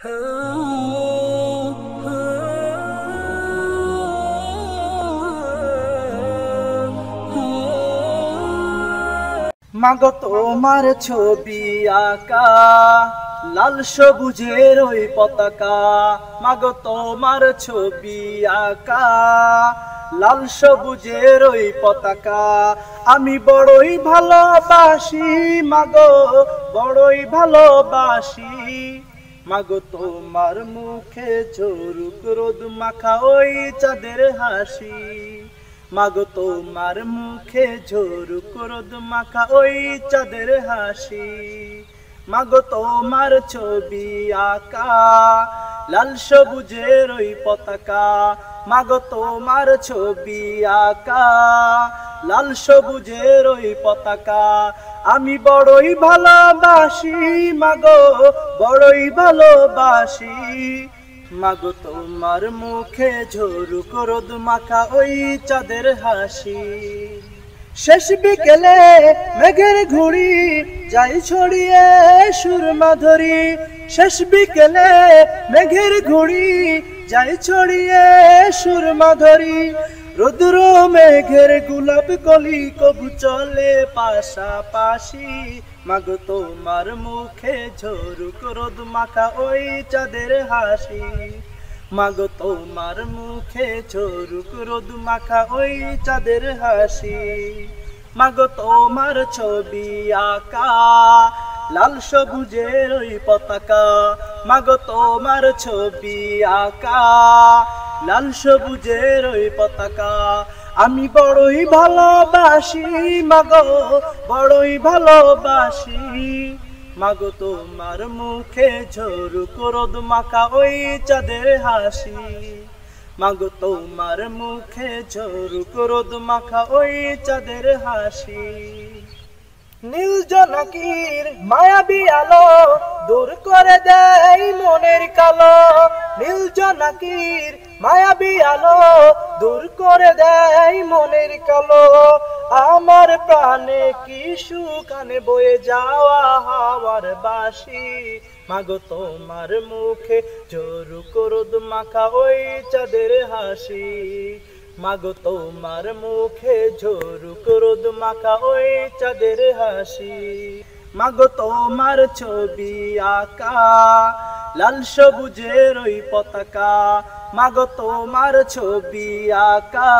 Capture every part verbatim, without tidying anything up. मागो तोमार छबी आका लाल सबुजेर ओई पताका। मागो तोमार छबी आका लाल सबुजेर ओई पताका। आमी बड़ोई भालोबासी मागो बड़ोई भालोबासी। मागो तोमार मुखे झरुक रোদ माखा ओई चाঁদের হাসি। मागो तोमार मुखे झरुक रোদ माखा ओई চাঁদের হাসি। मागो तोमार ছবি আঁকা লাল সবুজের ওই পতাকা। मागो तोमार ছবি আঁকা লাল সবুজের ওই পতাকা। আমি বড়ই ভালোবাসি মাগো বড়ই ভালোবাসি। मागो तोमार मुखे झरुक रোদ माखा ওই চাঁদের হাসি। शेष बिकेले मेघेर घुड़ी जाई छोड़िए सुरमा धरी। शेष बिकेले मेघेर घुड़ी जाई छोड़िए सुरमा धरी। रुद्र मेघेर गुलाब कली कबू चले पाशापाशी। मागो तोमार मुखे झरुक रোদ মাখা ওই চাঁদের হাসি। मागो तोमार मुखे झरुक रোদ মাখা ওই চাঁদের হাসি। मागो तोमार ছবি আঁকা লাল সবুজের ওই পতাকা। मागो तोमार ছবি আঁকা লাল সবুজের ওই পতাকা। আমি বড়ই ভালোবাসি মাগো বড়ই ভালোবাসি। मागो तोमार मुखे झरुक रোদ মাখা ওই চাঁদের হাসি। मागो तोमार मुखे झरुक रোদ মাখা ওই চাঁদের হাসি। নীল জোনাকির মায়াবী আলো দূর করে দেয় মনের কালো। নীল জোনাকির মায়াবী আলো দূর করে দেয় মনের কালো। আমার প্রাণে কি সুখানে বয়ে যাওয়া হাওয়ার বাসি। মাগো তোমার মুখে ঝরুক রোদ মাখা ওই চাঁদের হাসি। मागो तोमार मुखे झरुक रোদ মাখা ওই চাঁদের হাসি। मागो तोमार ছবি আঁকা লাল সবুজের ওই পতাকা। मागो तोमार ছবি আঁকা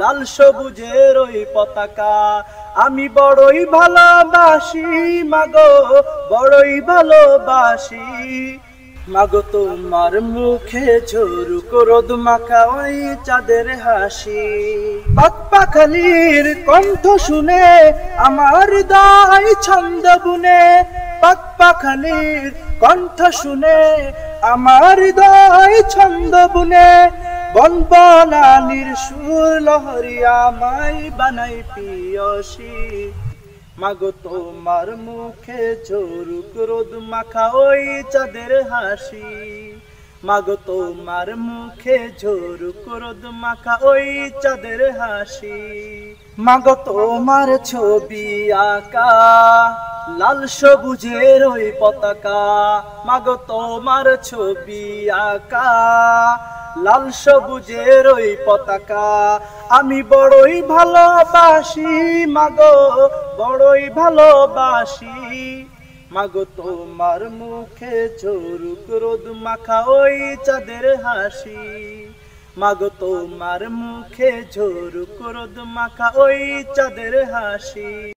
লাল সবুজের ওই পতাকা। আমি বড়ই ভালোবাসি মাগো বড়ই ভালোবাসি। मागो तोमार मुखे झरुक रোদ মাখা ওই চাঁদের হাসি। পাখপাখালির কণ্ঠ শুনে আমার হৃদয় ছন্দ বুনে। পাখপাখালির কণ্ঠ শুনে আমার হৃদয় ছন্দ বুনে। বনবনানির সুর লহরী আমায় বানাই পিয়সী। मागो तोमार मुखे झरुक रোদ মাখা ওই চাঁদের হাসি। मागो तोमार मुखे झरुक रোদ মাখা ওই চাঁদের হাসি। मागो तोमार ছবি আঁকা লাল সবুজের ওই পতাকা। मागो तोमार ছবি আঁকা লাল সবুজের ওই পতাকা। আমি বড়ই ভালোবাসি মাগো বড়ই ভালোবাসি। মাগো তোমার মুখে ঝরুক রোদ মাখা ওই চাঁদের হাসি। मागो तोमार मुखे झरुक रোদ মাখা ওই চাঁদের হাসি।